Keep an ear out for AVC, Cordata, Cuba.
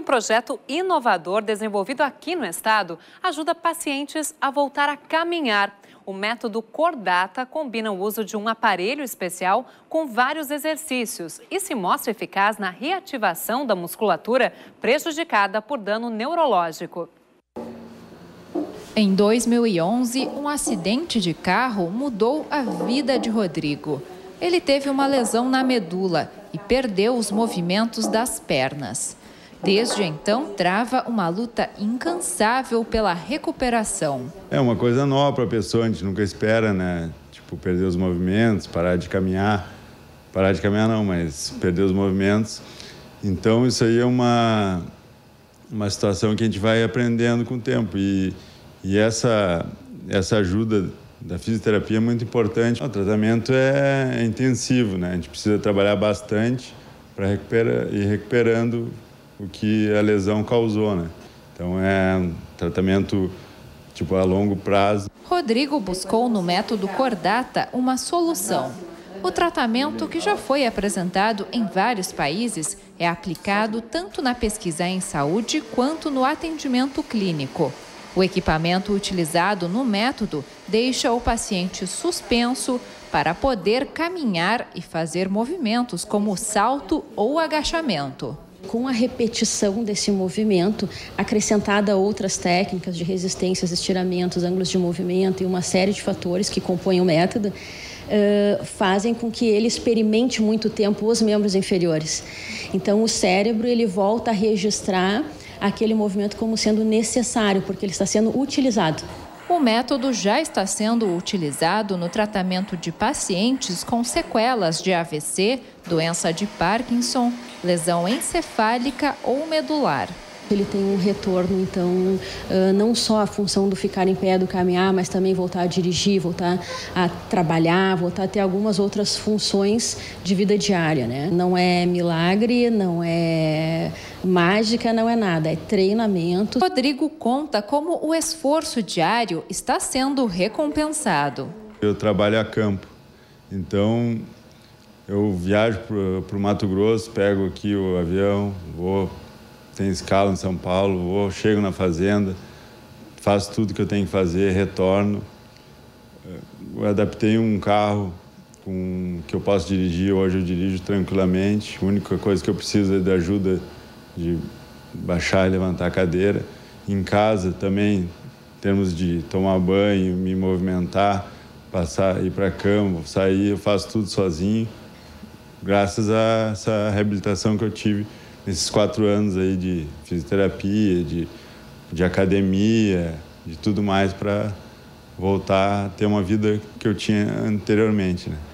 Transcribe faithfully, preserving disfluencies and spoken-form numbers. um projeto inovador desenvolvido aqui no estado ajuda pacientes a voltar a caminhar. O método Cordata combina o uso de um aparelho especial com vários exercícios e se mostra eficaz na reativação da musculatura prejudicada por dano neurológico. Em dois mil e onze, um acidente de carro mudou a vida de Rodrigo. Ele teve uma lesão na medula e perdeu os movimentos das pernas. Desde então, trava uma luta incansável pela recuperação. É uma coisa nova para a pessoa, a gente nunca espera, né? Tipo, perder os movimentos, parar de caminhar. Parar de caminhar não, mas perder os movimentos. Então, isso aí é uma, uma situação que a gente vai aprendendo com o tempo. E, e essa, essa ajuda da fisioterapia é muito importante. O tratamento é, é intensivo, né? A gente precisa trabalhar bastante para recuperar, ir recuperando o que a lesão causou, né? Então é um tratamento tipo a longo prazo. Rodrigo buscou no método Cordata uma solução. O tratamento, que já foi apresentado em vários países, é aplicado tanto na pesquisa em saúde quanto no atendimento clínico. O equipamento utilizado no método deixa o paciente suspenso para poder caminhar e fazer movimentos como salto ou agachamento. Com a repetição desse movimento, acrescentada outras técnicas de resistências, estiramentos, ângulos de movimento e uma série de fatores que compõem o método, uh, fazem com que ele experimente muito tempo os membros inferiores. Então, o cérebro ele volta a registrar aquele movimento como sendo necessário, porque ele está sendo utilizado. O método já está sendo utilizado no tratamento de pacientes com sequelas de A V C, doença de Parkinson, lesão encefálica ou medular. Ele tem um retorno, então, não só a função do ficar em pé, do caminhar, mas também voltar a dirigir, voltar a trabalhar, voltar a ter algumas outras funções de vida diária, né? Não é milagre, não é mágica, não é nada, é treinamento. Rodrigo conta como o esforço diário está sendo recompensado. Eu trabalho a campo, então eu viajo para o Mato Grosso, pego aqui o avião, vou... Tem escala em São Paulo, vou, chego na fazenda, faço tudo que eu tenho que fazer, retorno. Eu adaptei um carro com, que eu posso dirigir, hoje eu dirijo tranquilamente. A única coisa que eu preciso é da ajuda de baixar e levantar a cadeira. Em casa também, em termos de tomar banho, me movimentar, passar, ir para a cama, sair, eu faço tudo sozinho, graças a essa reabilitação que eu tive. Nesses quatro anos aí de fisioterapia, de, de academia, de tudo mais para voltar a ter uma vida que eu tinha anteriormente, né?